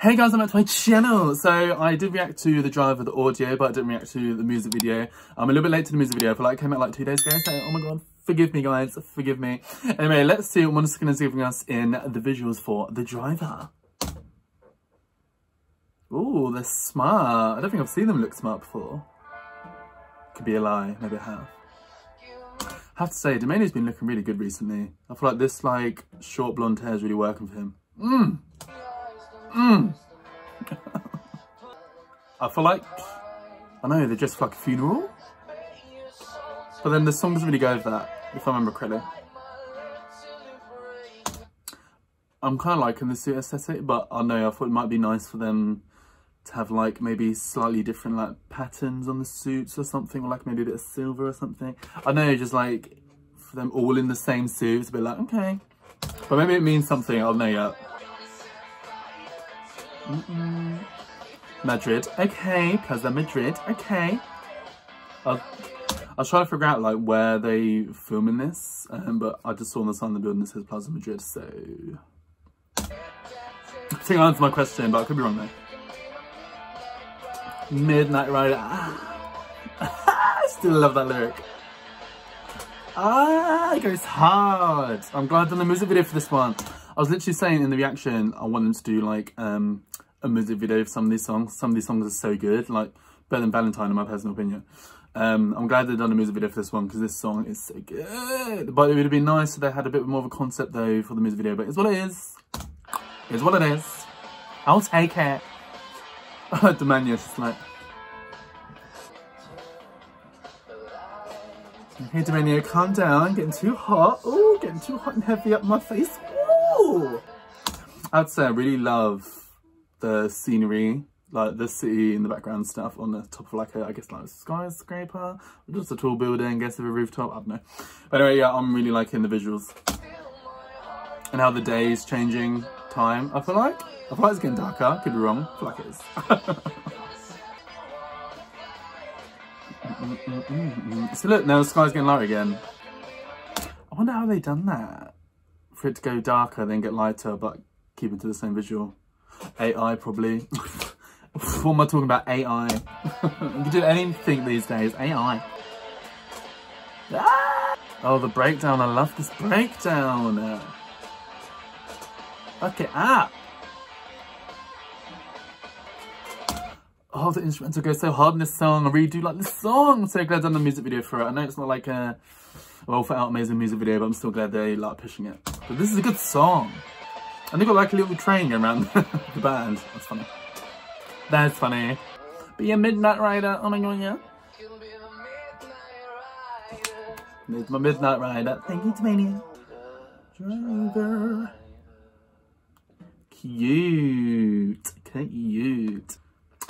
Hey guys, I'm back to my channel. So I did react to The Driver, the audio, but I didn't react to the music video. I'm a little bit late to the music video. I feel like it came out like 2 days ago, so oh my god, forgive me guys, forgive me. Anyway, let's see what Måneskin is giving us in the visuals for The Driver. Ooh, they're smart. I don't think I've seen them look smart before. Could be a lie, maybe I have. I have to say, Damiano's been looking really good recently. I feel like this like short blonde hair is really working for him. Mmm. Mmm. I feel like, I know, they're just for like a funeral, but then the songs really go with that, if I remember correctly. I'm kind of liking the suit aesthetic, but I know, I thought it might be nice for them to have like maybe slightly different like patterns on the suits or something, or like maybe a bit of silver or something. I know, just like for them all in the same suit, it's a bit like, okay. But maybe it means something, I'll know yet. Mm-mm. Madrid, okay, Plaza Madrid, okay. I'll try to figure out like where they filming this, but I just saw on the sign of the building that says Plaza Madrid, so I think I answered my question, but I could be wrong though. Midnight Rider, I still love that lyric. Ah, it goes hard. I'm glad I've done the music video for this one. I was literally saying in the reaction, I want them to do like a music video of some of these songs. Some of these songs are so good, like Better Than Ballantyne in my personal opinion. I'm glad they've done a music video for this one because this song is so good. But it would have been nice if they had a bit more of a concept though for the music video, but it's what it is. It's what it is. I'll take it. Damiano's just like... Hey Damiano, calm down, getting too hot. Ooh, getting too hot and heavy up my face. I'd say I really love the scenery, like the city in the background stuff on the top of like a, I guess like a skyscraper, or just a tall building, I guess, with a rooftop, I don't know. But anyway, yeah, I'm really liking the visuals. And how the day is changing time, I feel like. I feel like it's getting darker, could be wrong, I feel like it is. So look, now the sky's getting lighter again. I wonder how they done that. For it to go darker, then get lighter, but keep it to the same visual. AI, probably. What am I talking about? AI. You can do anything these days. AI. Ah! Oh, the breakdown. I love this breakdown. Fuck it up. Oh, the instrumental goes so hard in this song. I really do like this song. I'm so glad I've done the music video for it. I know it's not like a well thought out amazing music video, but I'm still glad they like pushing it. But this is a good song. And they got like a little train going around the band. That's funny. That's funny. But yeah, Midnight Rider. Oh my god, yeah. There's my Midnight Rider. Thank you, Damiano. Driver. Cute. Cute.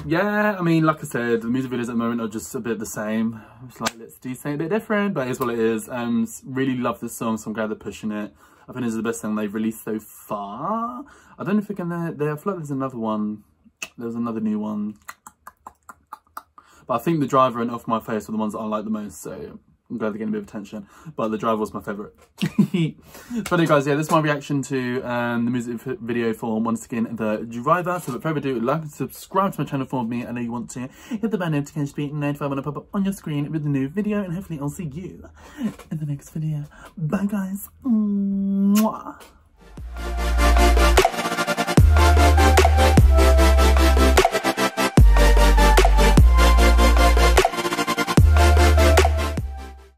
Yeah, I mean, like I said, the music videos at the moment are just a bit the same. It's like, let's do something a bit different, but it is what it is. Really love this song, so I'm glad they're pushing it. I think this is the best song they've released so far. I don't know if I feel like there's another one. There's another new one. But I think The Driver and Off My Face were the ones that I like the most, so I'm glad they're getting a bit of attention. But The Driver was my favourite. But anyway guys, yeah, this is my reaction to the music video for Måneskin, The Driver. So without further ado, like and subscribe to my channel for me. I know you want to. Hit the bell notification to be notified when I pop up on your screen with a new video. And hopefully I'll see you in the next video. Bye guys. Mwah.